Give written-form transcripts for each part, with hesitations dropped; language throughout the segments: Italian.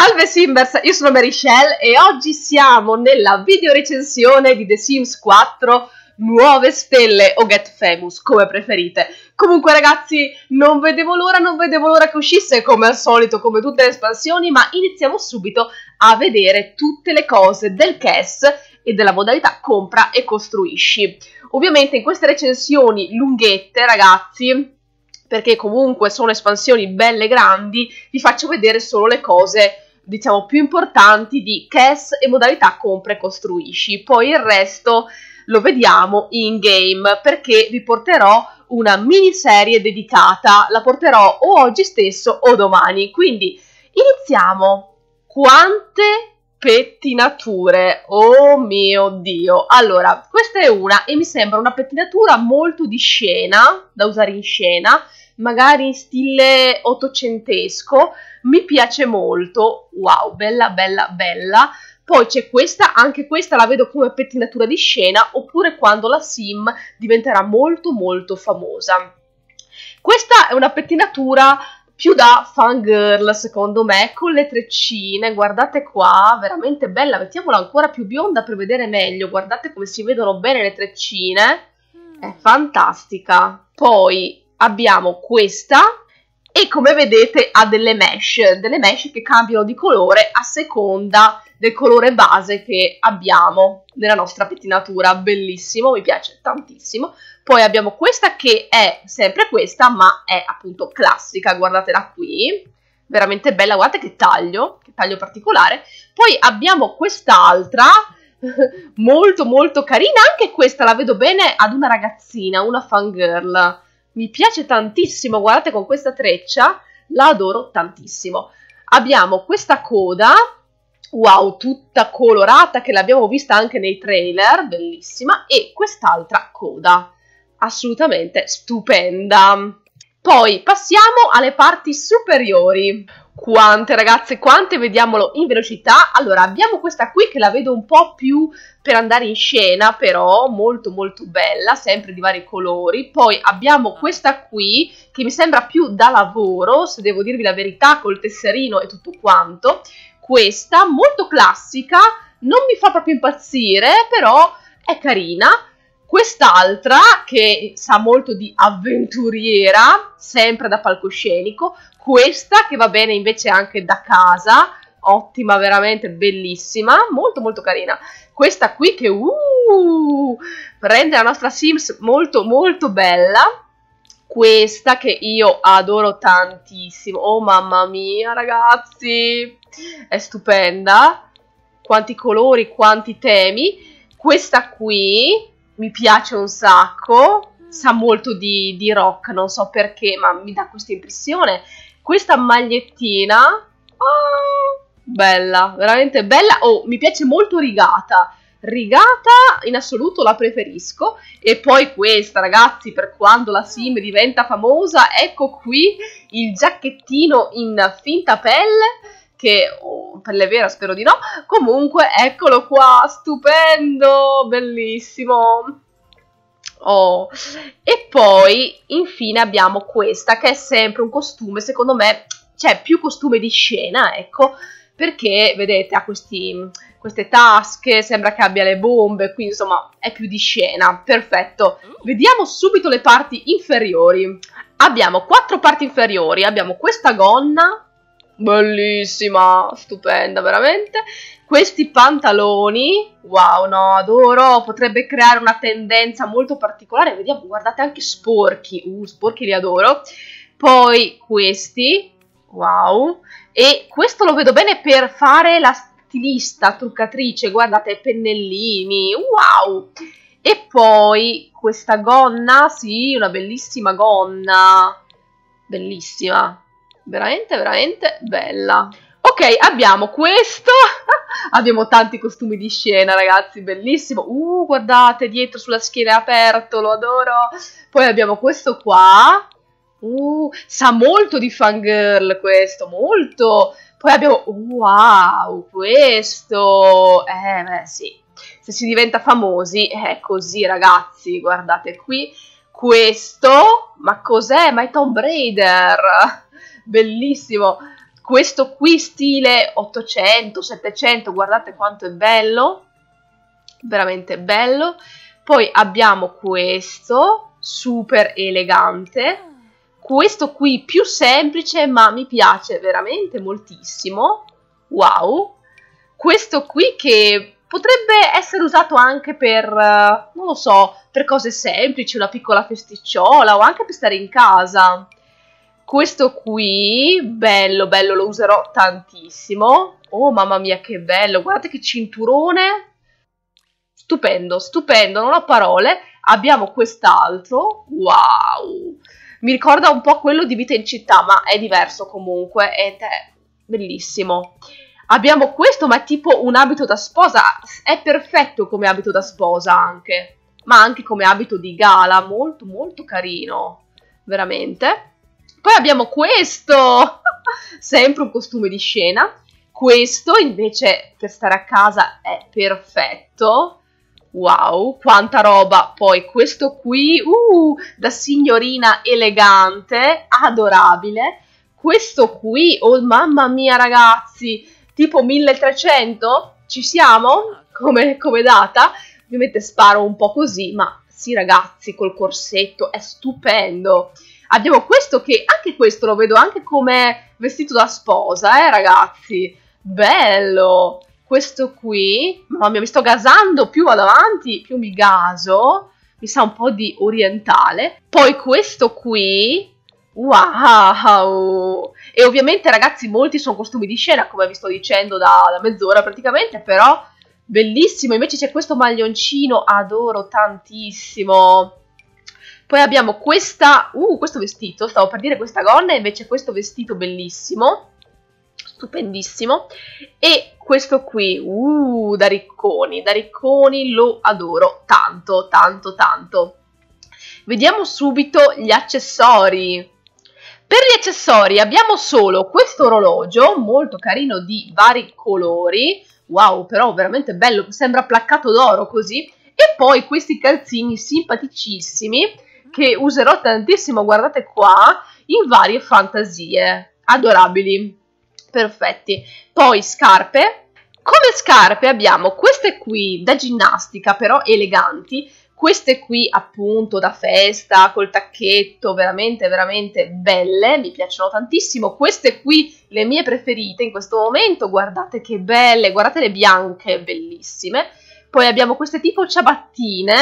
Salve Simbers, io sono Mary Shell e oggi siamo nella videorecensione di The Sims 4 Nuove Stelle o Get Famous, come preferite. Comunque ragazzi, non vedevo l'ora che uscisse, come al solito, come tutte le espansioni, ma iniziamo subito a vedere tutte le cose del CAS e della modalità compra e costruisci. Ovviamente in queste recensioni lunghette, ragazzi, perché comunque sono espansioni belle grandi, vi faccio vedere solo le cose, diciamo, più importanti di CAS e modalità compra e costruisci. Poi il resto lo vediamo in game, perché vi porterò una miniserie dedicata, la porterò o oggi stesso o domani. Quindi iniziamo. Quante pettinature, oh mio Dio. Allora, questa è una e mi sembra una pettinatura molto di scena, da usare in scena, magari in stile ottocentesco, mi piace molto. Wow, bella bella bella. Poi c'è questa, anche questa la vedo come pettinatura di scena, oppure quando la sim diventerà molto molto famosa. Questa è una pettinatura più da fangirl, secondo me, con le treccine, guardate qua, veramente bella. Mettiamola ancora più bionda per vedere meglio, guardate come si vedono bene le treccine, è fantastica. Poi abbiamo questa e come vedete ha delle mesh che cambiano di colore a seconda del colore base che abbiamo nella nostra pettinatura, bellissimo, mi piace tantissimo. Poi abbiamo questa che è sempre questa, ma è appunto classica, guardatela qui, veramente bella, guardate che taglio particolare. Poi abbiamo quest'altra, molto molto carina, anche questa la vedo bene ad una ragazzina, una fangirl, mi piace tantissimo, guardate con questa treccia, la adoro tantissimo. Abbiamo questa coda, wow, tutta colorata, che l'abbiamo vista anche nei trailer, bellissima, e quest'altra coda, assolutamente stupenda. Poi passiamo alle parti superiori. Quante, ragazze, quante, vediamolo in velocità. Allora, abbiamo questa qui che la vedo un po' più per andare in scena, però molto molto bella, sempre di vari colori. Poi abbiamo questa qui che mi sembra più da lavoro, se devo dirvi la verità, col tesserino e tutto quanto. Questa, molto classica, non mi fa proprio impazzire, però è carina. Quest'altra, che sa molto di avventuriera, sempre da palcoscenico. Questa, che va bene invece anche da casa, ottima, veramente bellissima, molto molto carina. Questa qui che rende la nostra Sims molto molto bella. Questa che io adoro tantissimo, oh mamma mia ragazzi, è stupenda, quanti colori, quanti temi. Questa qui mi piace un sacco, sa molto di rock, non so perché, ma mi dà questa impressione. Questa magliettina, oh, bella, veramente bella, oh, mi piace molto rigata. Rigata in assoluto la preferisco. E poi questa, ragazzi, per quando la sim diventa famosa, ecco qui il giacchettino in finta pelle, che per le vera spero di no, comunque eccolo qua, stupendo, bellissimo. Oh, e poi infine abbiamo questa che è sempre un costume, secondo me c'è più costume di scena, ecco, perché vedete ha queste tasche, sembra che abbia le bombe, quindi insomma è più di scena, perfetto. Vediamo subito le parti inferiori. Abbiamo quattro parti inferiori, abbiamo questa gonna, bellissima, stupenda veramente, questi pantaloni, wow, no, adoro, potrebbe creare una tendenza molto particolare, vediamo, guardate anche sporchi, sporchi li adoro. Poi questi, wow, e questo lo vedo bene per fare la stilista, truccatrice, guardate, pennellini, wow. E poi questa gonna, sì, una bellissima gonna, bellissima, veramente veramente bella. Ok, abbiamo questo, abbiamo tanti costumi di scena ragazzi, bellissimo, guardate dietro sulla schiena è aperto, lo adoro. Poi abbiamo questo qua, sa molto di fangirl questo, molto. Poi abbiamo, wow, questo, beh sì, se si diventa famosi è così ragazzi, guardate qui, questo, ma cos'è? Ma è Tomb Raider, bellissimo. questo qui stile 800, 700, guardate quanto è bello, veramente bello. Poi abbiamo questo, super elegante, questo qui più semplice ma mi piace veramente moltissimo, wow. Questo qui che potrebbe essere usato anche per, non lo so, per cose semplici, una piccola festicciola o anche per stare in casa. Questo qui, bello, bello, lo userò tantissimo. Oh, mamma mia, che bello, guardate che cinturone. Stupendo, stupendo, non ho parole. Abbiamo quest'altro, wow. Mi ricorda un po' quello di Vita in Città, ma è diverso comunque ed è bellissimo. Abbiamo questo, ma è tipo un abito da sposa, è perfetto come abito da sposa anche, ma anche come abito di gala, molto molto carino, veramente. Poi abbiamo questo, sempre un costume di scena, questo invece per stare a casa è perfetto, wow, quanta roba. Poi questo qui, da signorina elegante, adorabile. Questo qui, oh mamma mia ragazzi, tipo 1300? Ci siamo? Come data? Ovviamente sparo un po' così, ma sì ragazzi, col corsetto è stupendo. Abbiamo questo che, anche questo lo vedo anche come vestito da sposa, ragazzi. Bello! Questo qui, mamma mia, mi sto gasando, più vado avanti, più mi gaso. Mi sa un po' di orientale. Poi questo qui... wow! E ovviamente ragazzi molti sono costumi di scena, come vi sto dicendo da mezz'ora praticamente, però bellissimo. Invece c'è questo maglioncino, adoro tantissimo. Poi abbiamo questa, questo vestito, stavo per dire questa gonna, invece questo vestito bellissimo, stupendissimo. E questo qui, da ricconi lo adoro tanto, tanto, tanto. Vediamo subito gli accessori. Per gli accessori abbiamo solo questo orologio, molto carino, di vari colori, wow, però veramente bello, sembra placcato d'oro così, e poi questi calzini simpaticissimi, che userò tantissimo, guardate qua, in varie fantasie, adorabili, perfetti. Poi scarpe, come scarpe abbiamo queste qui, da ginnastica, però eleganti, queste qui appunto da festa, col tacchetto, veramente veramente belle, mi piacciono tantissimo. Queste qui le mie preferite in questo momento, guardate che belle, guardate le bianche, bellissime. Poi abbiamo queste tipo ciabattine,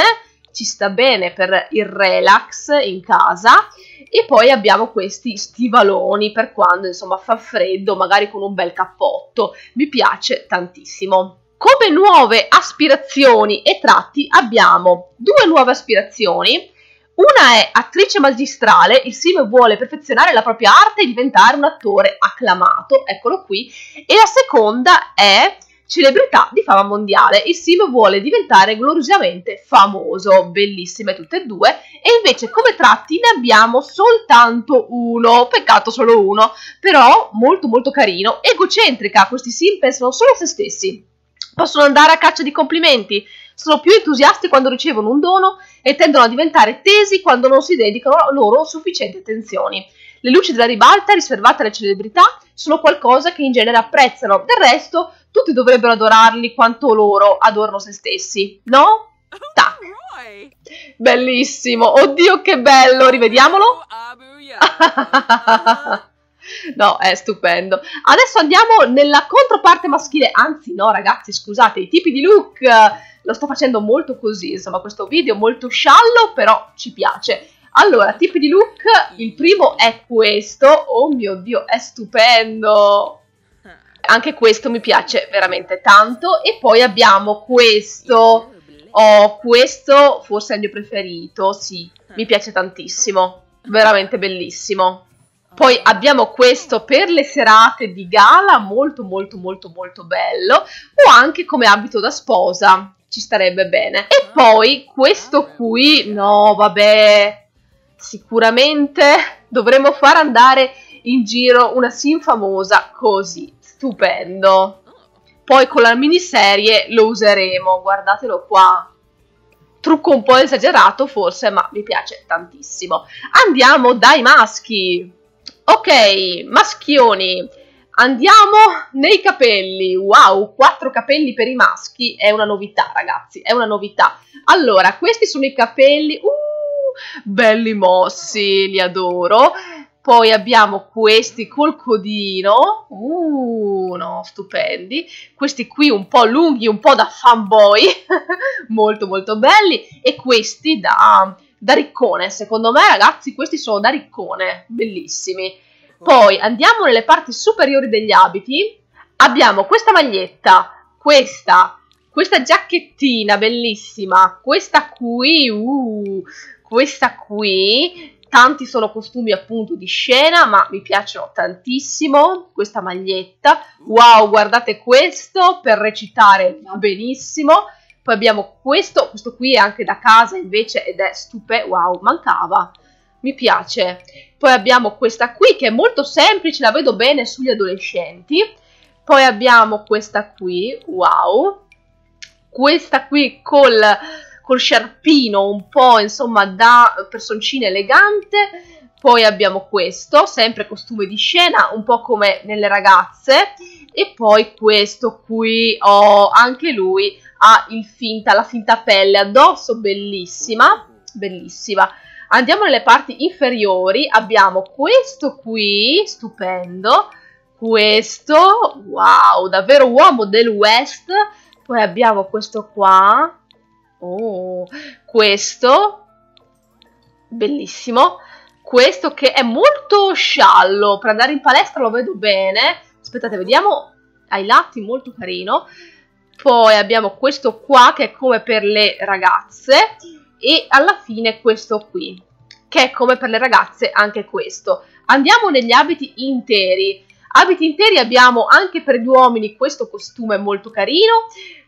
ci sta bene per il relax in casa. E poi abbiamo questi stivaloni per quando insomma fa freddo, magari con un bel cappotto, mi piace tantissimo. Come nuove aspirazioni e tratti abbiamo due nuove aspirazioni, una è attrice magistrale, il Sim vuole perfezionare la propria arte e diventare un attore acclamato, eccolo qui, e la seconda è celebrità di fama mondiale, il Sim vuole diventare gloriosamente famoso, bellissime tutte e due, e invece come tratti ne abbiamo soltanto uno, peccato solo uno, però molto molto carino, egocentrica, questi Sim pensano solo a se stessi. Possono andare a caccia di complimenti, sono più entusiasti quando ricevono un dono e tendono a diventare tesi quando non si dedicano loro sufficienti attenzioni. Le luci della ribalta riservate alle celebrità sono qualcosa che in genere apprezzano, del resto tutti dovrebbero adorarli quanto loro adorano se stessi, no? Tac! Bellissimo, oddio che bello, rivediamolo! No, è stupendo. Adesso andiamo nella controparte maschile, anzi no ragazzi, scusate, i tipi di look, lo sto facendo molto così, insomma questo video molto sciallo, però ci piace. Allora, tipi di look, il primo è questo, oh mio Dio, è stupendo, anche questo mi piace veramente tanto. E poi abbiamo questo, oh questo forse è il mio preferito, sì, mi piace tantissimo, veramente bellissimo. Poi abbiamo questo per le serate di gala, molto molto molto molto bello, o anche come abito da sposa, ci starebbe bene. E poi questo qui, no vabbè, sicuramente dovremmo far andare in giro una Sim famosa così, stupendo. Poi con la miniserie lo useremo, guardatelo qua. Trucco un po' esagerato forse, ma mi piace tantissimo. Andiamo dai maschi. Ok, maschioni, Andiamo nei capelli. Wow, 4 capelli per i maschi è una novità, ragazzi, è una novità. Allora, questi sono i capelli, belli mossi, li adoro. Poi abbiamo questi col codino, no, stupendi. Questi qui un po' lunghi, un po' da fanboy, molto molto belli. E questi da riccone, secondo me, ragazzi, questi sono da riccone, bellissimi. Poi andiamo nelle parti superiori degli abiti, abbiamo questa maglietta, questa giacchettina bellissima, questa qui, tanti sono costumi appunto di scena ma mi piacciono tantissimo, questa maglietta, wow, guardate questo, per recitare va benissimo. Poi abbiamo questo qui è anche da casa invece ed è stupendo, wow, mancava, mi piace. Poi abbiamo questa qui che è molto semplice, la vedo bene sugli adolescenti. Poi abbiamo questa qui, wow, questa qui col sciarpino un po', insomma, da personcina elegante. Poi abbiamo questo, sempre costume di scena, un po' come nelle ragazze. E poi questo qui, oh, anche lui ha la finta pelle addosso, bellissima, bellissima. Andiamo nelle parti inferiori, abbiamo questo qui, stupendo, questo, wow, davvero uomo del West. Poi abbiamo questo qua, oh, questo, bellissimo, questo che è molto sciallo, per andare in palestra lo vedo bene, aspettate, vediamo, ai lati molto carino. Poi abbiamo questo qua che è come per le ragazze. E alla fine questo qui, che è come per le ragazze anche questo. Andiamo negli abiti interi. Abiti interi abbiamo anche per gli uomini questo costume molto carino.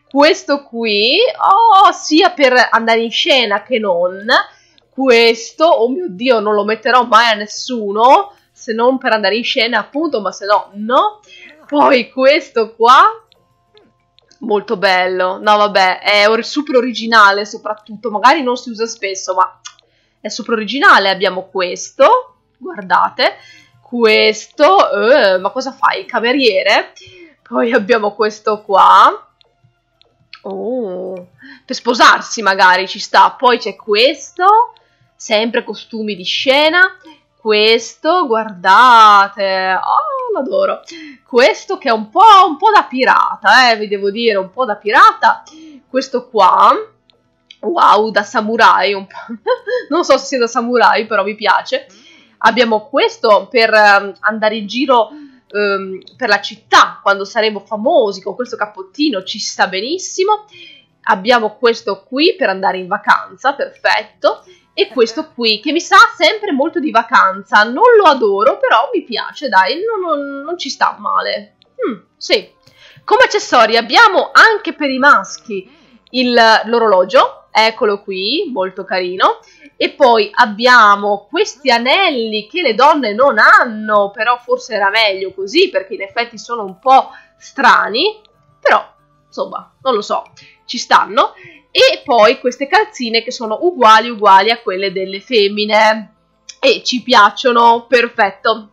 Questo qui, oh, sia per andare in scena che non. Questo, oh mio Dio, non lo metterò mai a nessuno, se non per andare in scena appunto, ma se no, no. Poi questo qua, molto bello, no vabbè, è super originale soprattutto, magari non si usa spesso ma è super originale. Abbiamo questo, guardate, questo, ma cosa fai, il cameriere? Poi abbiamo questo qua, oh, per sposarsi magari ci sta. Poi c'è questo, sempre costumi di scena, questo, guardate, oh, l'adoro, questo che è un po' da pirata, vi devo dire, un po' da pirata, questo qua, wow, da samurai, un po'. Non so se sia da samurai, però mi piace. Abbiamo questo per andare in giro per la città, quando saremo famosi, con questo cappottino ci sta benissimo. Abbiamo questo qui per andare in vacanza, perfetto. E questo qui che mi sa sempre molto di vacanza, non lo adoro però mi piace, dai, non ci sta male, sì. Come accessori abbiamo anche per i maschi l'orologio, eccolo qui, molto carino. E poi abbiamo questi anelli che le donne non hanno, però forse era meglio così perché in effetti sono un po' strani, però insomma non lo so, ci stanno. E poi queste calzine che sono uguali a quelle delle femmine e ci piacciono, perfetto.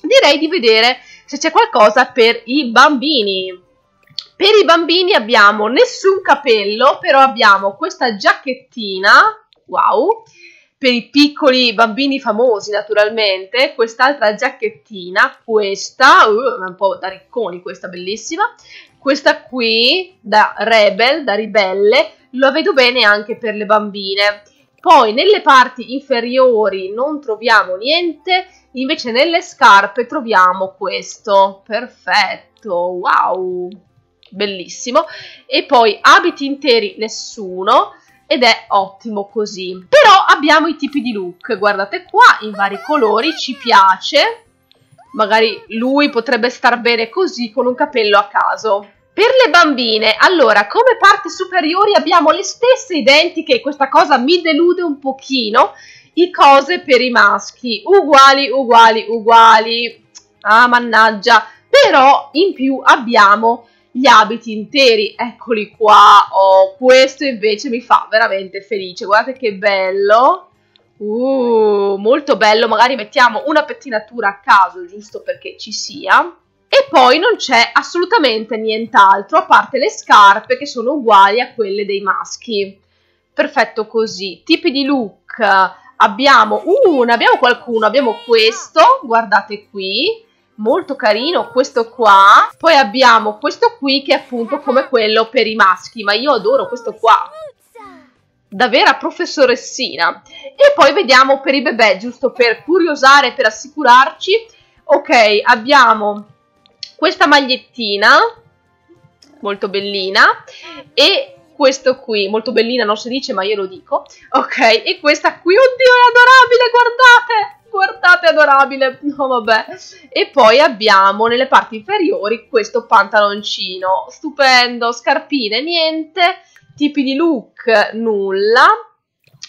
Direi di vedere se c'è qualcosa per i bambini. Per i bambini abbiamo nessun capello, però abbiamo questa giacchettina, wow, per i piccoli bambini famosi naturalmente, quest'altra giacchettina, questa, un po' da ricconi questa, bellissima, questa qui da rebel, da ribelle, lo vedo bene anche per le bambine. Poi nelle parti inferiori non troviamo niente, invece nelle scarpe troviamo questo, perfetto, wow, bellissimo. E poi abiti interi nessuno ed è ottimo così. Però abbiamo i tipi di look, guardate qua, in vari colori, ci piace, magari lui potrebbe star bene così con un capello a caso. Per le bambine, allora, come parti superiori abbiamo le stesse identiche, questa cosa mi delude un pochino, i cose per i maschi, uguali, ah mannaggia, però in più abbiamo gli abiti interi, eccoli qua, oh, questo invece mi fa veramente felice, guardate che bello, molto bello, magari mettiamo una pettinatura a caso, giusto perché ci sia, E poi non c'è assolutamente nient'altro, a parte le scarpe che sono uguali a quelle dei maschi. Perfetto così. Tipi di look, abbiamo abbiamo questo, guardate qui, molto carino questo qua, poi abbiamo questo qui che è appunto come quello per i maschi, ma io adoro questo qua, da vera professoressina. E poi vediamo per i bebè, giusto per curiosare, per assicurarci. Ok, abbiamo questa magliettina molto bellina e questo qui, molto bellina non si dice ma io lo dico, ok, e questa qui, oddio è adorabile, guardate, guardate adorabile, no vabbè, e poi abbiamo nelle parti inferiori questo pantaloncino, stupendo, scarpine niente, tipi di look nulla,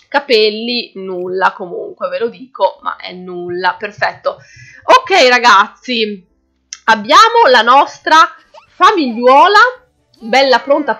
capelli nulla comunque, ve lo dico, ma è nulla, perfetto. Ok ragazzi, abbiamo la nostra famigliuola, bella pronta,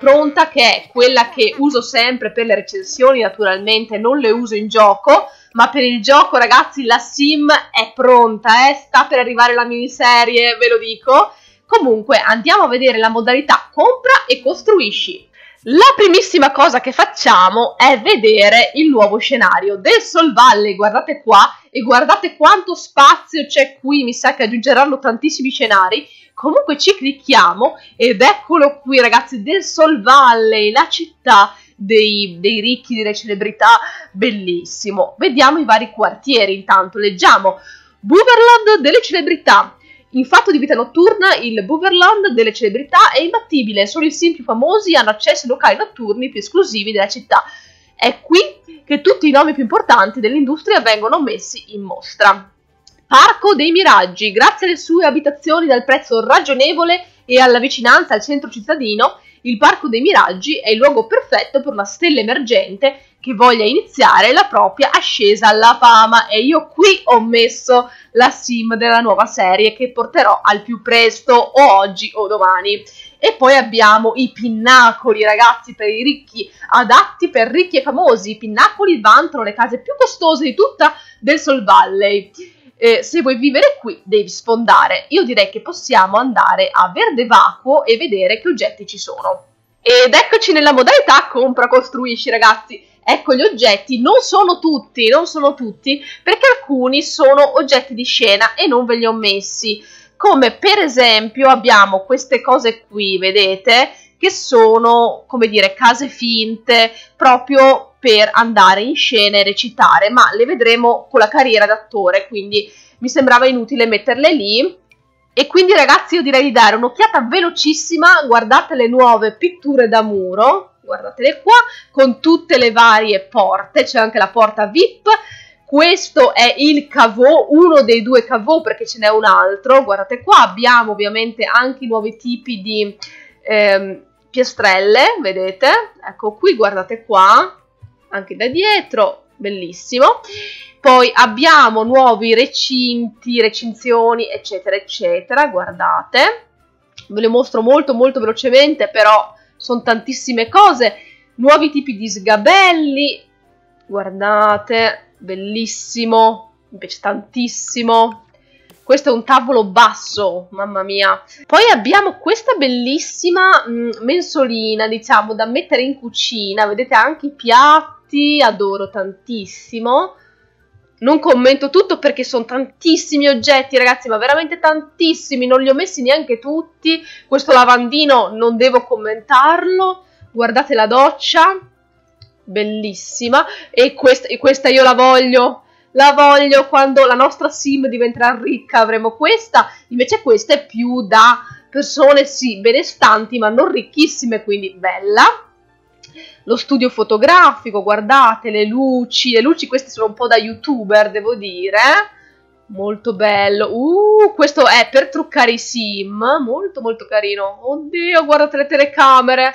che è quella che uso sempre per le recensioni, naturalmente non le uso in gioco, ma per il gioco ragazzi la sim è pronta, sta per arrivare la miniserie, ve lo dico. Comunque andiamo a vedere la modalità compra e costruisci. La primissima cosa che facciamo è vedere il nuovo scenario del Sol Valley, guardate qua e guardate quanto spazio c'è qui, mi sa che aggiungeranno tantissimi scenari, comunque ci clicchiamo ed eccolo qui ragazzi, del Sol Valley, la città dei ricchi, delle celebrità, bellissimo. Vediamo i vari quartieri intanto, leggiamo Boulevard delle Celebrità. In fatto di vita notturna, il Boulevard delle Celebrità è imbattibile, solo i sim più famosi hanno accesso ai locali notturni più esclusivi della città. È qui che tutti i nomi più importanti dell'industria vengono messi in mostra. Parco dei Miraggi, grazie alle sue abitazioni dal prezzo ragionevole e alla vicinanza al centro cittadino, il Parco dei Miraggi è il luogo perfetto per una stella emergente che voglia iniziare la propria ascesa alla fama. E io qui ho messo la sim della nuova serie che porterò al più presto, o oggi o domani. E poi abbiamo i pinnacoli ragazzi, per i ricchi, adatti per ricchi e famosi. I pinnacoli vantano le case più costose di tutta del Sol Valley. Se vuoi vivere qui devi sfondare. Io direi che possiamo andare a verde vacuo e vedere che oggetti ci sono. Ed eccoci nella modalità compra costruisci ragazzi. Ecco gli oggetti, non sono tutti, perché alcuni sono oggetti di scena e non ve li ho messi, come per esempio abbiamo queste cose qui, vedete, che sono, come dire, case finte, proprio per andare in scena e recitare, ma le vedremo con la carriera d'attore, quindi mi sembrava inutile metterle lì. E quindi ragazzi io direi di dare un'occhiata velocissima, guardate le nuove pitture da muro, guardatele qua, con tutte le varie porte, c'è anche la porta VIP, questo è il caveau, uno dei due caveau perché ce n'è un altro, guardate qua, abbiamo ovviamente anche i nuovi tipi di piastrelle, vedete, ecco qui, guardate qua, anche da dietro, bellissimo. Poi abbiamo nuovi recinti, recinzioni, eccetera, eccetera, guardate, ve le mostro molto velocemente, però sono tantissime cose, nuovi tipi di sgabelli, guardate, bellissimo, mi piace tantissimo, questo è un tavolo basso, mamma mia. Poi abbiamo questa bellissima mensolina, diciamo, da mettere in cucina, vedete anche i piatti, adoro tantissimo. Non commento tutto perché sono tantissimi oggetti ragazzi, ma veramente tantissimi, non li ho messi neanche tutti. Questo lavandino non devo commentarlo, guardate la doccia, bellissima, e questa io la voglio, quando la nostra sim diventerà ricca avremo questa, invece questa è più da persone sì benestanti ma non ricchissime, quindi bella. Lo studio fotografico, guardate le luci, queste sono un po' da youtuber devo dire, molto bello, questo è per truccare i sim, molto carino, oddio guardate le telecamere,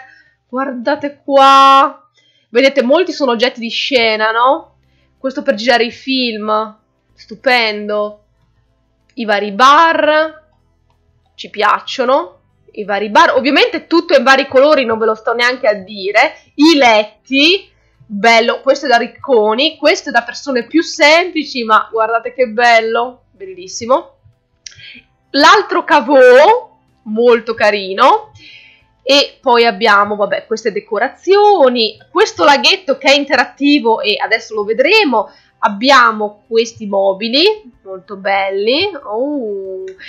guardate qua, vedete molti sono oggetti di scena, no? Questo per girare i film, stupendo, i vari bar, ci piacciono. I vari bar, ovviamente tutto in vari colori, non ve lo sto neanche a dire. I letti, bello, questo è da ricconi, questo è da persone più semplici, ma guardate che bello, bellissimo. l'altro caveau, molto carino, e poi abbiamo, vabbè, queste decorazioni, questo laghetto che è interattivo e adesso lo vedremo, abbiamo questi mobili molto belli,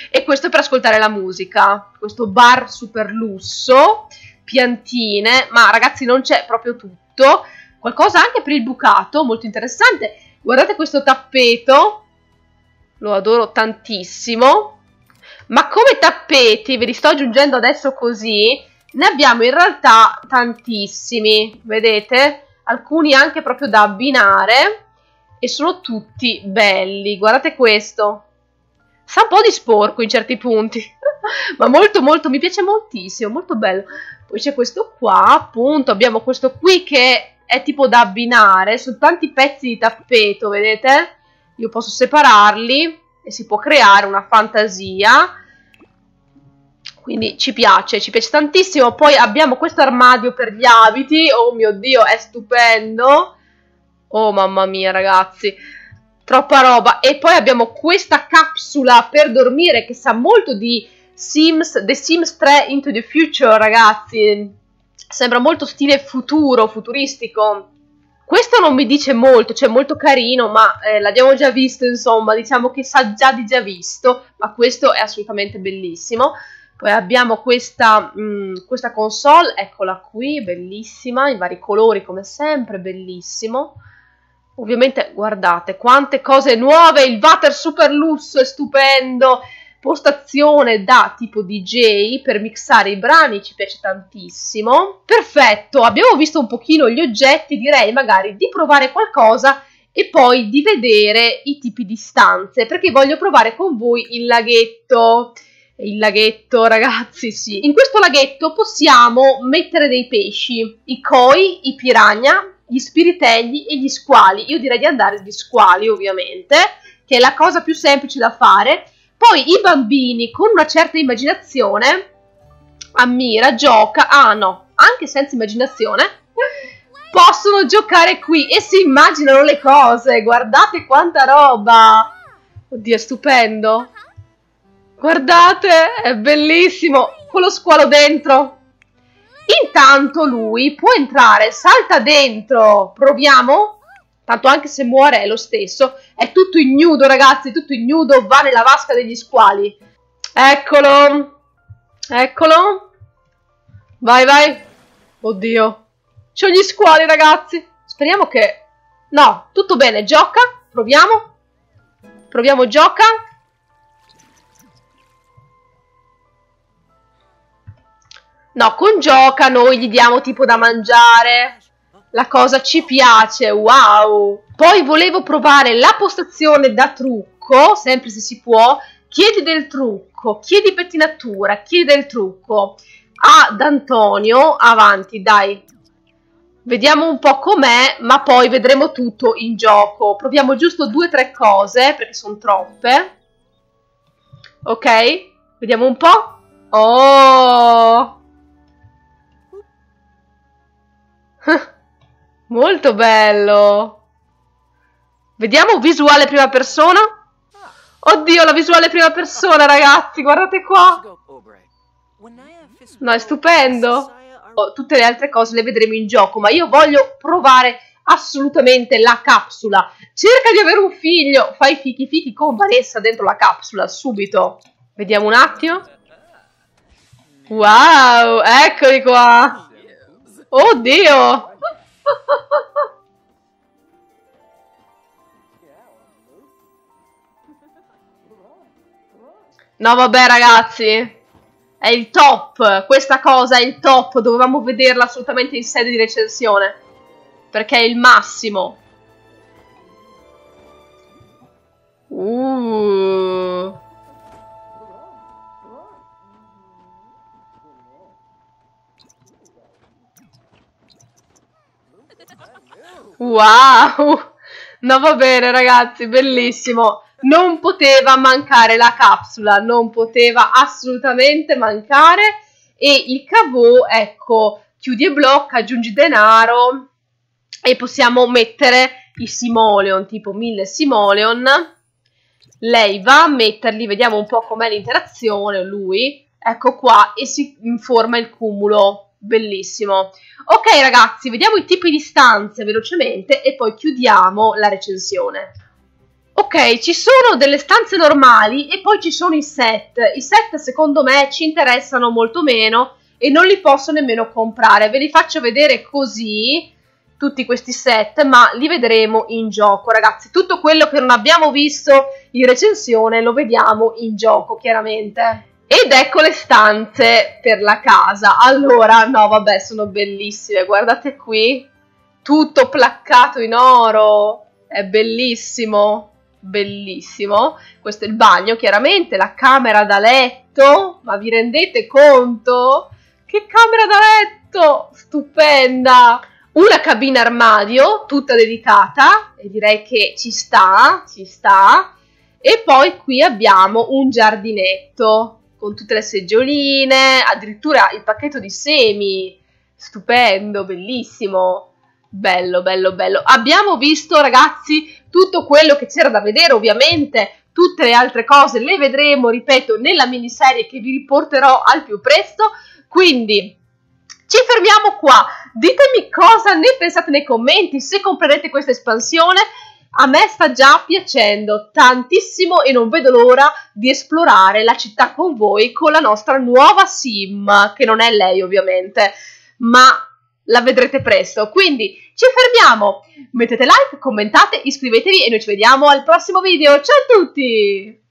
e questo è per ascoltare la musica, questo bar super lusso, piantine, ma ragazzi non c'è proprio tutto, qualcosa anche per il bucato, molto interessante, guardate questo tappeto, lo adoro tantissimo. Ma come tappeti, ve li sto aggiungendo adesso così, ne abbiamo in realtà tantissimi, vedete? Alcuni anche proprio da abbinare e sono tutti belli, guardate questo. Sa un po' di sporco in certi punti, ma molto molto, mi piace moltissimo, molto bello. Poi c'è questo qua, appunto, abbiamo questo qui che è tipo da abbinare, sono tanti pezzi di tappeto, vedete? Io posso separarli e si può creare una fantasia, quindi ci piace tantissimo. Poi abbiamo questo armadio per gli abiti, oh mio Dio, è stupendo, oh mamma mia ragazzi, troppa roba. E poi abbiamo questa capsula per dormire che sa molto di Sims, The Sims 3 Into the Future ragazzi, sembra molto stile futuro, futuristico. Questo non mi dice molto, cioè molto carino, ma l'abbiamo già visto, insomma, diciamo che sa già di già visto, ma questo è assolutamente bellissimo. Poi abbiamo questa console, eccola qui, bellissima, in vari colori come sempre, bellissimo. Ovviamente guardate quante cose nuove, il water super lusso è stupendo, postazione da tipo DJ per mixare i brani, ci piace tantissimo. Perfetto, abbiamo visto un pochino gli oggetti, direi magari di provare qualcosa e poi di vedere i tipi di stanze, perché voglio provare con voi il laghetto. Il laghetto ragazzi, sì, in questo laghetto possiamo mettere dei pesci, i koi, i piranha, gli spiritelli e gli squali. Io direi di andare gli squali ovviamente, che è la cosa più semplice da fare. Poi i bambini con una certa immaginazione ammira, gioca, ah no, anche senza immaginazione possono giocare qui e si immaginano le cose, guardate quanta roba, oddio è stupendo, guardate è bellissimo con lo squalo dentro. Intanto lui può entrare, salta dentro, proviamo? Tanto anche se muore è lo stesso, è tutto ignudo ragazzi, tutto ignudo, va nella vasca degli squali. Eccolo, eccolo, vai vai, oddio, c'ho gli squali ragazzi, speriamo che, no, tutto bene, gioca, proviamo, proviamo gioca. No, con gioca noi gli diamo tipo da mangiare. La cosa ci piace, wow! Poi volevo provare la postazione da trucco, sempre se si può. Chiedi del trucco, chiedi pettinatura, chiedi del trucco. Ad Antonio, avanti, dai. Vediamo un po' com'è, ma poi vedremo tutto in gioco. Proviamo giusto 2 o 3 cose, perché sono troppe. Ok? Vediamo un po'. Oh! Molto bello. Vediamo visuale prima persona. Oddio, la visuale prima persona, ragazzi, guardate qua. No, è stupendo. Oh, tutte le altre cose le vedremo in gioco, ma io voglio provare assolutamente la capsula. Cerca di avere un figlio, fai fichi fichi con Vanessa dentro la capsula, subito. Vediamo un attimo. Wow, eccoli qua. Oddio. No vabbè ragazzi, è il top, questa cosa è il top, dovevamo vederla assolutamente in sede di recensione, perché è il massimo. Wow, no va bene ragazzi, bellissimo, non poteva mancare la capsula, non poteva assolutamente mancare. E il caveau, ecco, chiudi e blocca, aggiungi denaro e possiamo mettere i simoleon, tipo 1000 simoleon, Lei va a metterli, vediamo un po' com'è l'interazione, lui, ecco qua, e si forma il cumulo, bellissimo. Ok ragazzi, vediamo i tipi di stanze velocemente e poi chiudiamo la recensione. Ok, ci sono delle stanze normali e poi ci sono i set secondo me ci interessano molto meno e non li posso nemmeno comprare, ve li faccio vedere così tutti questi set, ma li vedremo in gioco ragazzi, tutto quello che non abbiamo visto in recensione lo vediamo in gioco chiaramente. Ed ecco le stanze per la casa, allora no vabbè sono bellissime, guardate qui, tutto placcato in oro, è bellissimo, bellissimo. Questo è il bagno chiaramente, la camera da letto, ma vi rendete conto? Che camera da letto, stupenda! Una cabina armadio, tutta dedicata, e direi che ci sta, ci sta. E poi qui abbiamo un giardinetto, con tutte le seggioline, addirittura il pacchetto di semi, stupendo, bellissimo. Bello, bello, bello. Abbiamo visto, ragazzi, tutto quello che c'era da vedere, ovviamente. Tutte le altre cose le vedremo, ripeto, nella miniserie che vi riporterò al più presto. Quindi ci fermiamo qua, ditemi cosa ne pensate nei commenti, se comprerete questa espansione, a me sta già piacendo tantissimo e non vedo l'ora di esplorare la città con voi, con la nostra nuova Sim, che non è lei ovviamente, ma la vedrete presto. Quindi ci fermiamo, mettete like, commentate, iscrivetevi e noi ci vediamo al prossimo video, ciao a tutti!